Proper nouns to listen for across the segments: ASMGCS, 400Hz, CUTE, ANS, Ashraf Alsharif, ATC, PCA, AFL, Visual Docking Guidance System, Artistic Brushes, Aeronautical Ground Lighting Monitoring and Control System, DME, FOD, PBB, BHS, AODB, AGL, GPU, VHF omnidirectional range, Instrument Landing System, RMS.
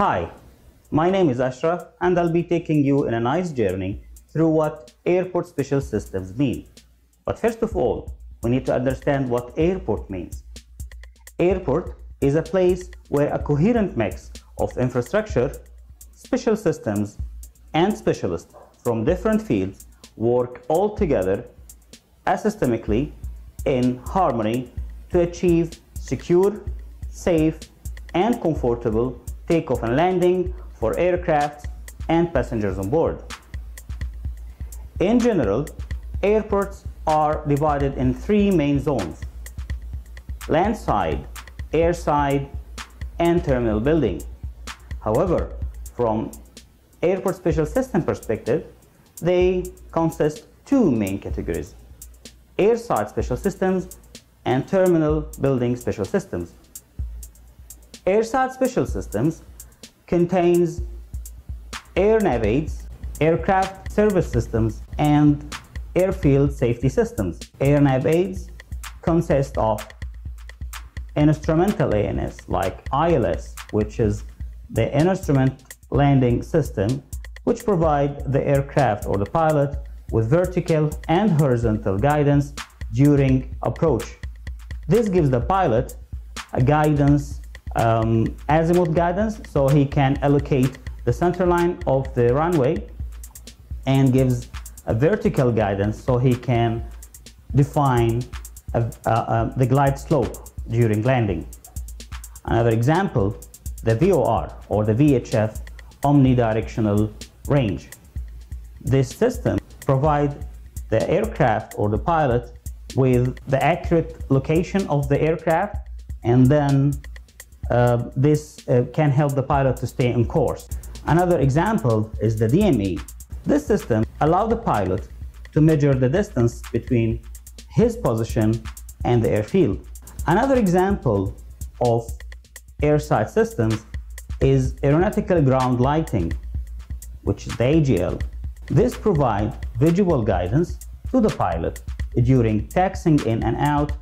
Hi, my name is Ashraf and I'll be taking you in a nice journey through what airport special systems mean. But first of all, we need to understand what airport means. Airport is a place where a coherent mix of infrastructure, special systems, and specialists from different fields work all together asystemically in harmony to achieve secure, safe, and comfortable takeoff and landing for aircraft and passengers on board. In general, airports are divided in three main zones: landside, airside, and terminal building. However, from airport special system perspective, they consist two main categories: airside special systems and terminal building special systems. Airside special systems contains air navades, aircraft service systems, and airfield safety systems. Air navades consist of instrumental ANS like ILS, which is the Instrument Landing System, which provide the aircraft or the pilot with vertical and horizontal guidance during approach. This gives the pilot a guidance, azimuth guidance, so he can allocate the center line of the runway, and gives a vertical guidance so he can define the glide slope during landing. Another example, the VOR or the VHF omnidirectional range. This system provides the aircraft or the pilot with the accurate location of the aircraft, and then this can help the pilot to stay in course. Another example is the DME. This system allows the pilot to measure the distance between his position and the airfield. Another example of airside systems is Aeronautical Ground Lighting, which is the AGL. This provides visual guidance to the pilot during taxiing in and out,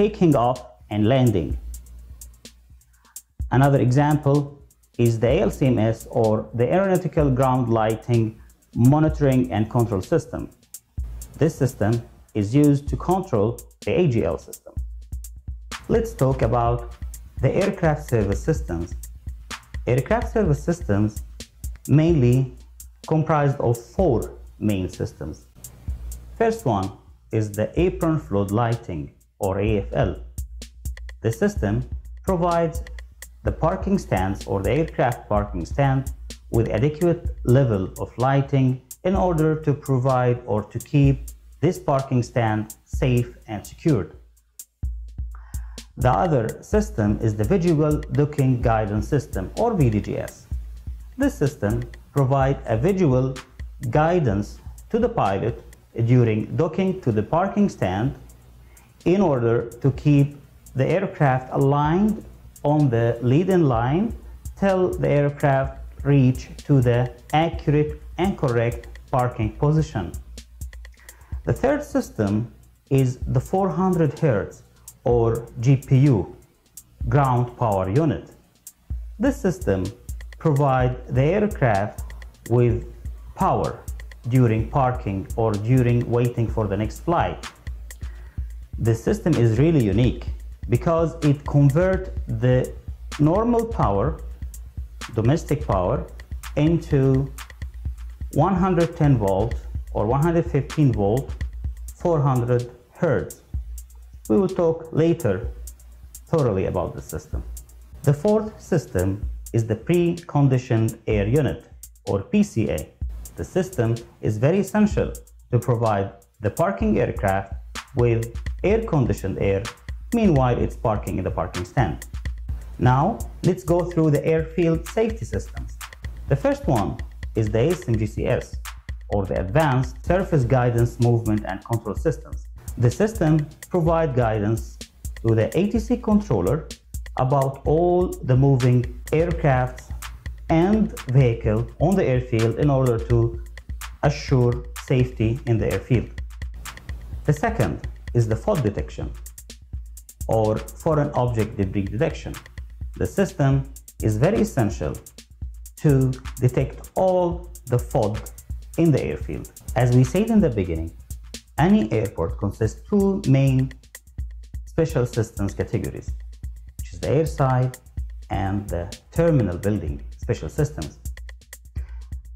taking off and landing. Another example is the ALCMS or the Aeronautical Ground Lighting Monitoring and Control System. This system is used to control the AGL system. Let's talk about the aircraft service systems. Aircraft service systems mainly comprised of four main systems. First one is the apron flood lighting or AFL. The system provides the parking stands or the aircraft parking stand with adequate level of lighting in order to provide or to keep this parking stand safe and secured. The other system is the Visual Docking Guidance System or VDGS. This system provides a visual guidance to the pilot during docking to the parking stand in order to keep the aircraft aligned on the lead-in line till the aircraft reach to the accurate and correct parking position. The third system is the 400Hz. Or GPU, Ground Power Unit. This system provides the aircraft with power during parking or during waiting for the next flight. This system is really unique because it converts the normal power, domestic power, into 110 volt or 115 volt 400 Hz. We will talk later thoroughly about the system. The fourth system is the Preconditioned Air Unit or PCA. The system is very essential to provide the parking aircraft with air-conditioned air, meanwhile it's parking in the parking stand. Now let's go through the airfield safety systems. The first one is the ASMGCS or the Advanced Surface Guidance Movement and Control Systems. The system provides guidance to the ATC controller about all the moving aircrafts and vehicle on the airfield in order to assure safety in the airfield. The second is the FOD detection or Foreign Object Debris Detection. The system is very essential to detect all the FOD in the airfield. As we said in the beginning, any airport consists two main special systems categories, which is the airside and the terminal building special systems.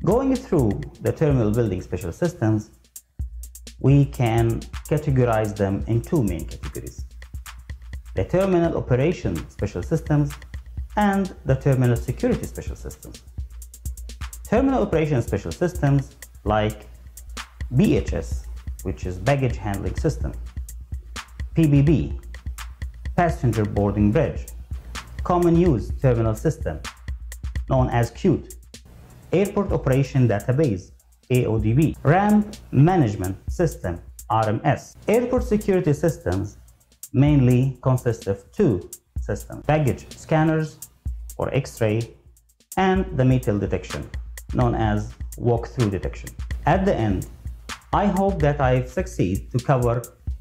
Going through the terminal building special systems, we can categorize them in two main categories: the terminal operation special systems and the terminal security special systems. Terminal operation special systems like BHS, which is baggage handling system, PBB, passenger boarding bridge, common use terminal system, known as CUTE, airport operation database, AODB, ramp management system, RMS. Airport security systems mainly consist of two systems: baggage scanners or X-ray, and the metal detection, known as walk-through detection. At the end, I hope that I've succeeded to cover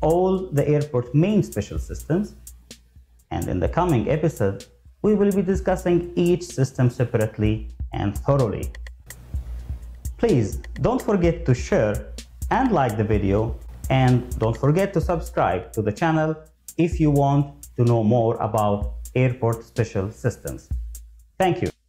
all the airport main special systems, and in the coming episode, we will be discussing each system separately and thoroughly. Please don't forget to share and like the video, and don't forget to subscribe to the channel if you want to know more about airport special systems. Thank you.